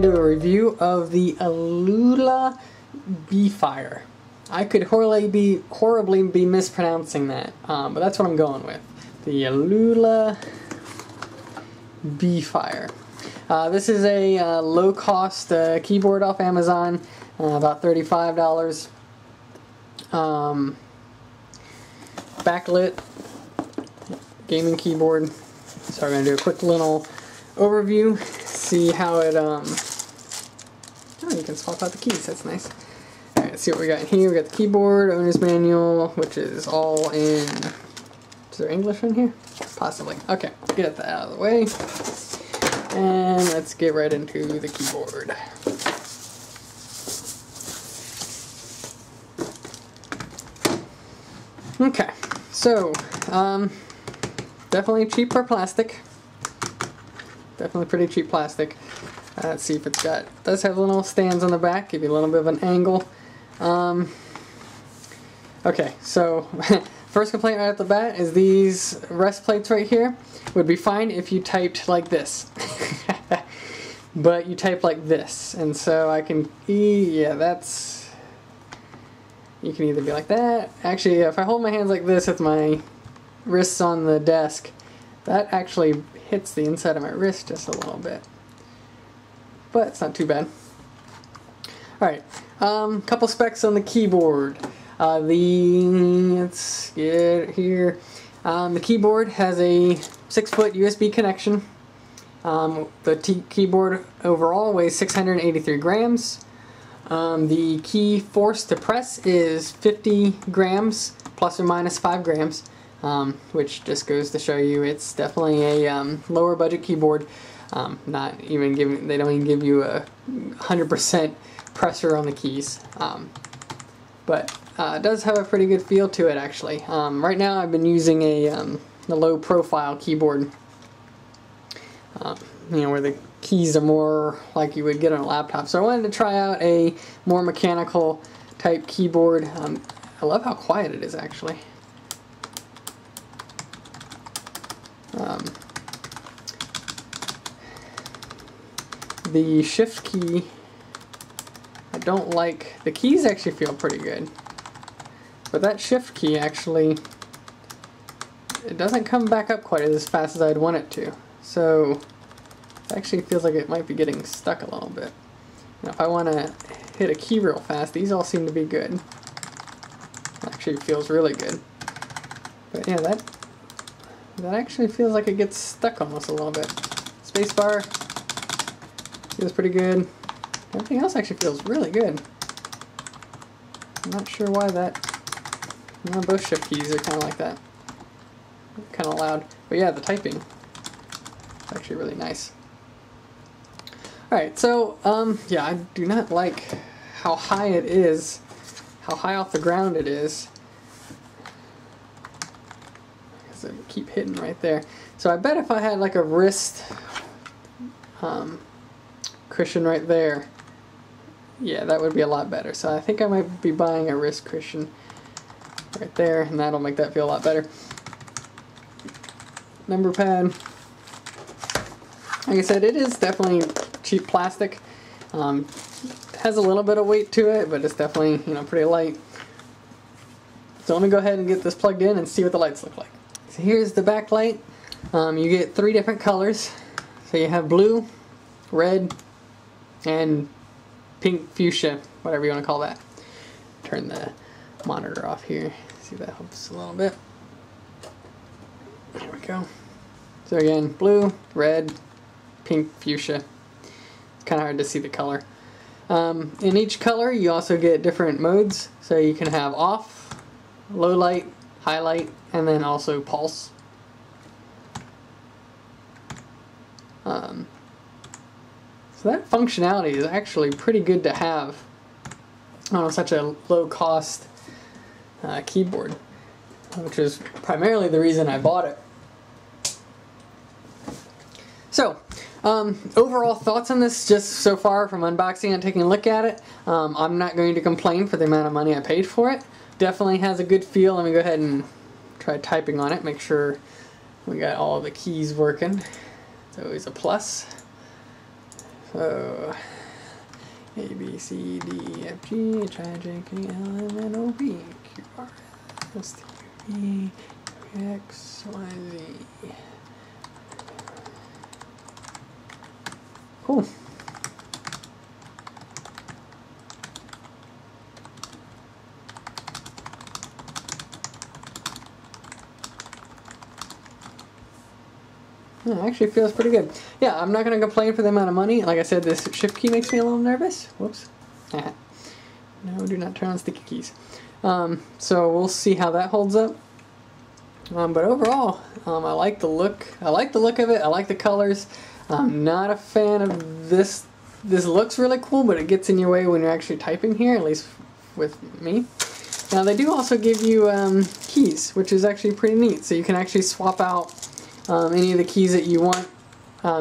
going to do a review of the Aula Befire. I could horribly be mispronouncing that, but that's what I'm going with. The Aula Befire. This is a low-cost keyboard off Amazon, about $35. Backlit gaming keyboard. So I'm going to do a quick little overview, see how it, oh, you can swap out the keys, that's nice. Alright, let's see what we got in here. We got the keyboard, owner's manual, which is all in, is there English in here? Possibly. Okay, get that out of the way. And let's get right into the keyboard. Okay, so, definitely cheap for plastic. Definitely pretty cheap plastic. Let's see if it's got, it does have little stands on the back, give you a little bit of an angle. Okay, so first complaint right off the bat is these rest plates right here would be fine if you typed like this. But you type like this, and so I can, yeah, that's, you can either be like that. Actually, if I hold my hands like this with my wrists on the desk, that actually hits the inside of my wrist just a little bit, but it's not too bad. Alright, couple specs on the keyboard. Let's get here. The keyboard has a 6-foot USB connection. The keyboard overall weighs 683 grams. The key force to press is 50 grams, plus or minus 5 grams. Which just goes to show you it's definitely a lower budget keyboard. Not even giving, they don't even give you a 100% pressure on the keys, but it does have a pretty good feel to it actually. Right now I've been using a low profile keyboard, you know, where the keys are more like you would get on a laptop. So I wanted to try out a more mechanical type keyboard. I love how quiet it is actually. The shift key, I don't like, the keys actually feel pretty good, but that shift key actually, it doesn't come back up quite as fast as I'd want it to, so it actually feels like it might be getting stuck a little bit. Now if I want to hit a key real fast, these all seem to be good. Actually it feels really good, but yeah, that actually feels like it gets stuck almost a little bit. Spacebar feels pretty good. Everything else actually feels really good. I'm not sure why that. No, both shift keys are kind of like that. Kind of loud. But yeah, the typing is actually really nice. Alright, so, yeah, I do not like how high it is, how high off the ground it is. Keep hitting right there. So I bet if I had like a wrist cushion right there, yeah, that would be a lot better. So I think I might be buying a wrist cushion right there, and that'll make that feel a lot better. Number pad. Like I said, it is definitely cheap plastic. It has a little bit of weight to it, but it's definitely, you know, pretty light. So let me go ahead and get this plugged in and see what the lights look like. So here's the backlight. You get 3 different colors. So you have blue, red, and pink fuchsia, whatever you want to call that. Turn the monitor off here. See if that helps a little bit. There we go. So again, blue, red, pink fuchsia. It's kind of hard to see the color. In each color you also get different modes. So you can have off, low light, highlight, and then also pulse. So that functionality is actually pretty good to have on such a low-cost keyboard, which is primarily the reason I bought it. So, overall thoughts on this just so far from unboxing and taking a look at it. I'm not going to complain for the amount of money I paid for it. Definitely has a good feel. Let me go ahead and try typing on it, make sure we got all the keys working. It's always a plus. A, B, C, D, E, F, G, H, I, J, K, L, M, N, O, P, Q, R, S, T, U, V, X, Y, Z. Cool. It actually feels pretty good. Yeah, I'm not going to complain for the amount of money. Like I said, this shift key makes me a little nervous. Whoops. No, do not turn on sticky keys. So we'll see how that holds up. But overall, I like the look. I like the look of it. I like the colors. I'm not a fan of this. This looks really cool, but it gets in your way when you're actually typing here, at least with me. Now, they do also give you keys, which is actually pretty neat. So you can actually swap out any of the keys that you want,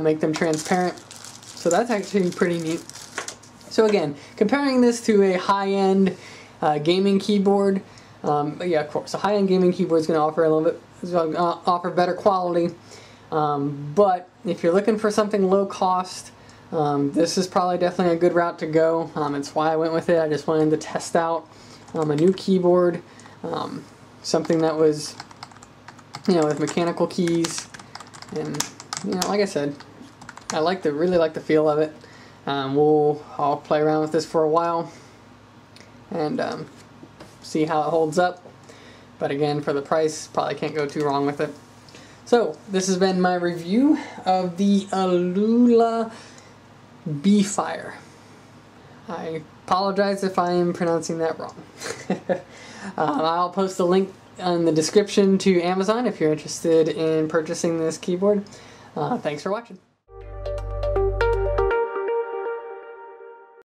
make them transparent. So that's actually pretty neat. So again, comparing this to a high-end gaming keyboard, but yeah, of course, a high-end gaming keyboard is going to offer a little bit, offer better quality. But if you're looking for something low cost, this is probably definitely a good route to go. It's why I went with it. I just wanted to test out a new keyboard, something that was, you know, with mechanical keys. And, you know, like I said, I like really like the feel of it. I'll play around with this for a while and see how it holds up. But again, for the price, probably can't go too wrong with it. So this has been my review of the Aula Befire. I apologize if I am pronouncing that wrong. I'll post a link in the description to Amazon if you're interested in purchasing this keyboard. Thanks for watching.